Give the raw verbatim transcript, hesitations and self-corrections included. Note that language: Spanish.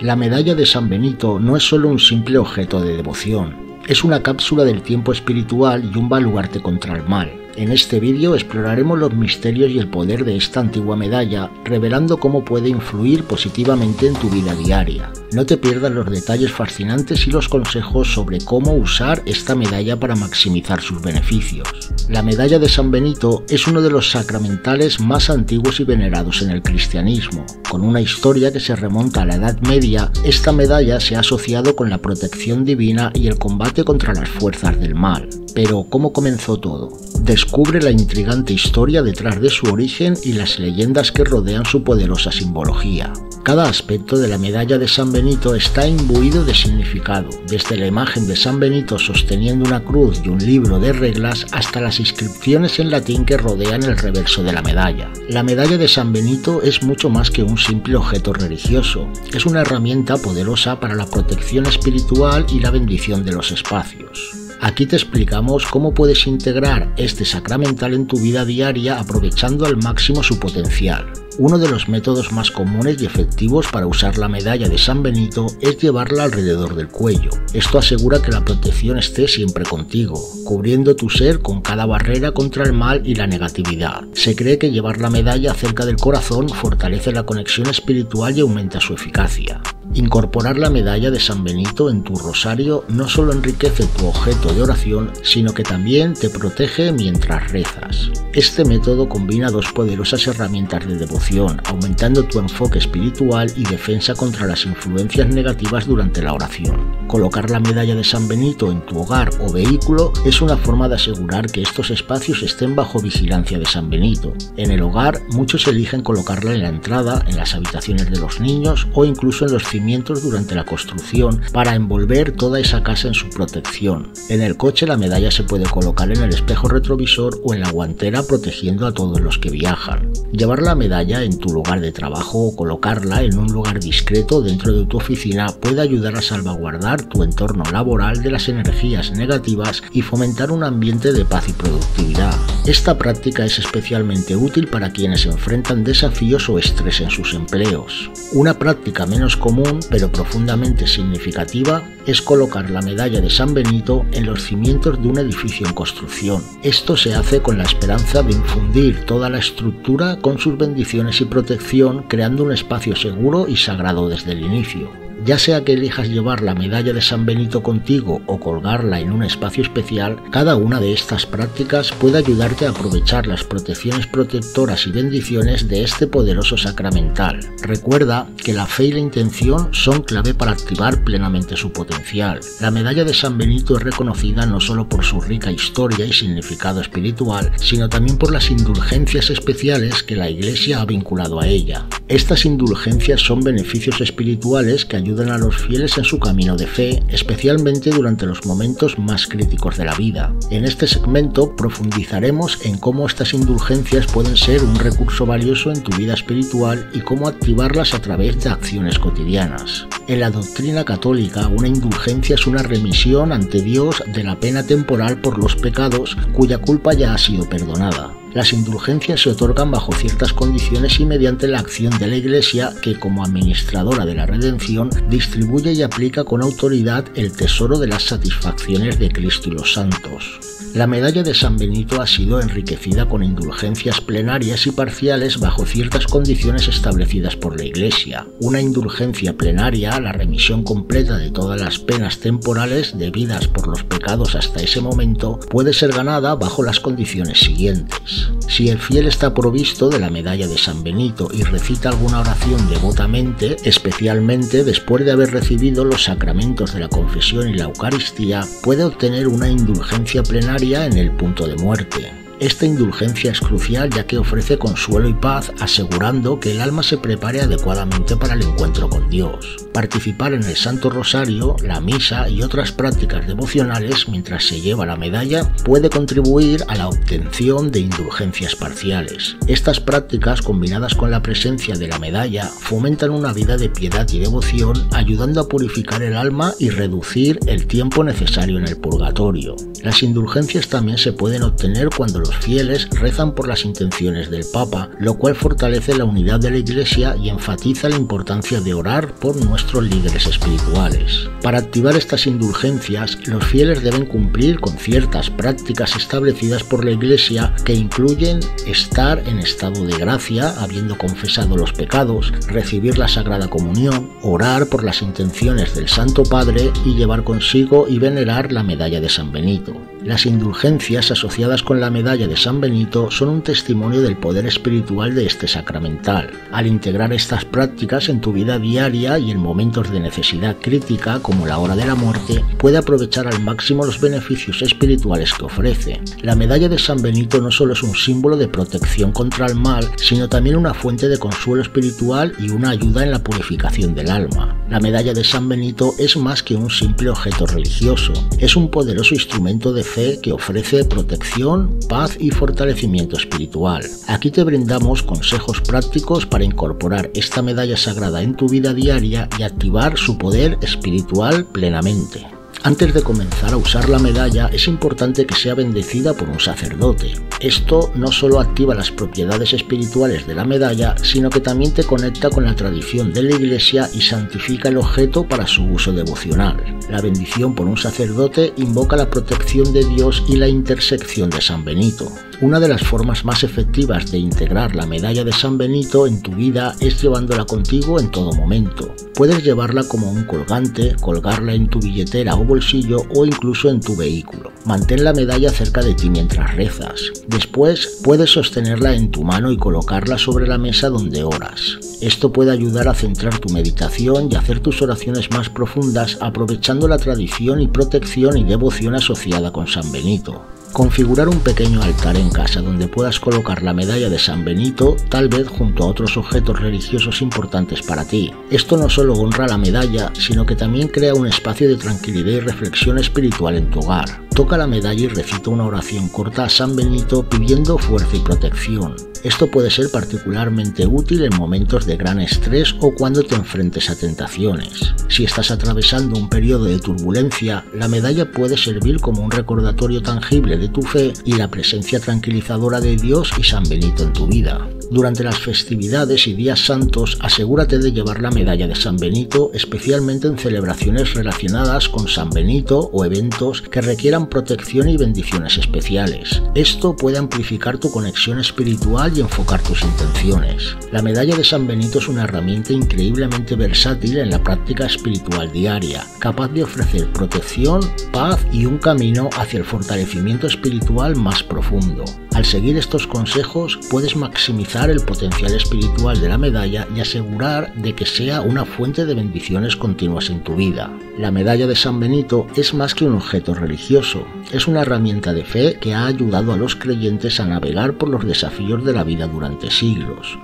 La medalla de San Benito no es solo un simple objeto de devoción, es una cápsula del tiempo espiritual y un baluarte contra el mal. En este vídeo exploraremos los misterios y el poder de esta antigua medalla, revelando cómo puede influir positivamente en tu vida diaria. No te pierdas los detalles fascinantes y los consejos sobre cómo usar esta medalla para maximizar sus beneficios. La medalla de San Benito es uno de los sacramentales más antiguos y venerados en el cristianismo. Con una historia que se remonta a la Edad Media, esta medalla se ha asociado con la protección divina y el combate contra las fuerzas del mal. Pero, ¿cómo comenzó todo? Descubre la intrigante historia detrás de su origen y las leyendas que rodean su poderosa simbología. Cada aspecto de la medalla de San Benito está imbuido de significado, desde la imagen de San Benito sosteniendo una cruz y un libro de reglas hasta las inscripciones en latín que rodean el reverso de la medalla. La medalla de San Benito es mucho más que un simple objeto religioso, es una herramienta poderosa para la protección espiritual y la bendición de los espacios. Aquí te explicamos cómo puedes integrar este sacramental en tu vida diaria aprovechando al máximo su potencial. Uno de los métodos más comunes y efectivos para usar la medalla de San Benito es llevarla alrededor del cuello. Esto asegura que la protección esté siempre contigo, cubriendo tu ser con cada barrera contra el mal y la negatividad. Se cree que llevar la medalla cerca del corazón fortalece la conexión espiritual y aumenta su eficacia. Incorporar la medalla de San Benito en tu rosario no solo enriquece tu objeto de oración, sino que también te protege mientras rezas. Este método combina dos poderosas herramientas de devoción, aumentando tu enfoque espiritual y defensa contra las influencias negativas durante la oración. Colocar la medalla de San Benito en tu hogar o vehículo es una forma de asegurar que estos espacios estén bajo vigilancia de San Benito. En el hogar, muchos eligen colocarla en la entrada, en las habitaciones de los niños o incluso en los durante la construcción para envolver toda esa casa en su protección. En el coche la medalla se puede colocar en el espejo retrovisor o en la guantera protegiendo a todos los que viajan. Llevar la medalla en tu lugar de trabajo o colocarla en un lugar discreto dentro de tu oficina puede ayudar a salvaguardar tu entorno laboral de las energías negativas y fomentar un ambiente de paz y productividad. Esta práctica es especialmente útil para quienes enfrentan desafíos o estrés en sus empleos. Una práctica menos común pero profundamente significativa es colocar la medalla de San Benito en los cimientos de un edificio en construcción. Esto se hace con la esperanza de infundir toda la estructura con sus bendiciones y protección, creando un espacio seguro y sagrado desde el inicio. Ya sea que elijas llevar la medalla de San Benito contigo o colgarla en un espacio especial, cada una de estas prácticas puede ayudarte a aprovechar las protecciones protectoras y bendiciones de este poderoso sacramental. Recuerda que la fe y la intención son clave para activar plenamente su potencial. La medalla de San Benito es reconocida no solo por su rica historia y significado espiritual, sino también por las indulgencias especiales que la Iglesia ha vinculado a ella. Estas indulgencias son beneficios espirituales que ayudan ayudan a los fieles en su camino de fe, especialmente durante los momentos más críticos de la vida. En este segmento profundizaremos en cómo estas indulgencias pueden ser un recurso valioso en tu vida espiritual y cómo activarlas a través de acciones cotidianas. En la doctrina católica, una indulgencia es una remisión ante Dios de la pena temporal por los pecados cuya culpa ya ha sido perdonada. Las indulgencias se otorgan bajo ciertas condiciones y mediante la acción de la Iglesia que, como administradora de la redención, distribuye y aplica con autoridad el tesoro de las satisfacciones de Cristo y los santos. La medalla de San Benito ha sido enriquecida con indulgencias plenarias y parciales bajo ciertas condiciones establecidas por la Iglesia. Una indulgencia plenaria, la remisión completa de todas las penas temporales debidas por los pecados hasta ese momento, puede ser ganada bajo las condiciones siguientes. Si el fiel está provisto de la medalla de San Benito y recita alguna oración devotamente, especialmente después de haber recibido los sacramentos de la confesión y la Eucaristía, puede obtener una indulgencia plenaria en el punto de muerte. Esta indulgencia es crucial ya que ofrece consuelo y paz, asegurando que el alma se prepare adecuadamente para el encuentro con Dios. Participar en el Santo Rosario, la misa y otras prácticas devocionales mientras se lleva la medalla puede contribuir a la obtención de indulgencias parciales. Estas prácticas, combinadas con la presencia de la medalla, fomentan una vida de piedad y devoción, ayudando a purificar el alma y reducir el tiempo necesario en el purgatorio. Las indulgencias también se pueden obtener cuando los Los fieles rezan por las intenciones del Papa, lo cual fortalece la unidad de la Iglesia y enfatiza la importancia de orar por nuestros nuestros líderes espirituales. Para activar estas indulgencias, los fieles deben cumplir con ciertas prácticas establecidas por la Iglesia que incluyen estar en estado de gracia, habiendo confesado los pecados, recibir la Sagrada Comunión, orar por las intenciones del Santo Padre y llevar consigo y venerar la Medalla de San Benito. Las indulgencias asociadas con la Medalla de San Benito son un testimonio del poder espiritual de este sacramental. Al integrar estas prácticas en tu vida diaria y en momentos de necesidad crítica, como la hora de la muerte, puede aprovechar al máximo los beneficios espirituales que ofrece. La Medalla de San Benito no solo es un símbolo de protección contra el mal, sino también una fuente de consuelo espiritual y una ayuda en la purificación del alma. La Medalla de San Benito es más que un simple objeto religioso, es un poderoso instrumento de fe que ofrece protección, paz y fortalecimiento espiritual. Aquí te brindamos consejos prácticos para incorporar esta medalla sagrada en tu vida diaria y activar su poder espiritual plenamente. Antes de comenzar a usar la medalla, es importante que sea bendecida por un sacerdote. Esto no solo activa las propiedades espirituales de la medalla, sino que también te conecta con la tradición de la Iglesia y santifica el objeto para su uso devocional. La bendición por un sacerdote invoca la protección de Dios y la intersección de San Benito. Una de las formas más efectivas de integrar la medalla de San Benito en tu vida es llevándola contigo en todo momento. Puedes llevarla como un colgante, colgarla en tu billetera o bolsillo o incluso en tu vehículo. Mantén la medalla cerca de ti mientras rezas. Después puedes sostenerla en tu mano y colocarla sobre la mesa donde oras. Esto puede ayudar a centrar tu meditación y hacer tus oraciones más profundas, aprovechando la tradición y protección y devoción asociada con San Benito. Configurar un pequeño altar en casa donde puedas colocar la medalla de San Benito, tal vez junto a otros objetos religiosos importantes para ti. Esto no solo honra la medalla, sino que también crea un espacio de tranquilidad y reflexión espiritual en tu hogar. Toca la medalla y recita una oración corta a San Benito pidiendo fuerza y protección. Esto puede ser particularmente útil en momentos de gran estrés o cuando te enfrentes a tentaciones. Si estás atravesando un periodo de turbulencia, la medalla puede servir como un recordatorio tangible de tu fe y la presencia tranquilizadora de Dios y San Benito en tu vida. Durante las festividades y días santos, asegúrate de llevar la medalla de San Benito, especialmente en celebraciones relacionadas con San Benito o eventos que requieran protección y bendiciones especiales. Esto puede amplificar tu conexión espiritual y enfocar tus intenciones. La medalla de San Benito es una herramienta increíblemente versátil en la práctica espiritual diaria, capaz de ofrecer protección, paz y un camino hacia el fortalecimiento espiritual más profundo. Al seguir estos consejos, puedes maximizar el potencial espiritual de la medalla y asegurar de que sea una fuente de bendiciones continuas en tu vida. La medalla de San Benito es más que un objeto religioso, es una herramienta de fe que ha ayudado a los creyentes a navegar por los desafíos de la vida durante siglos.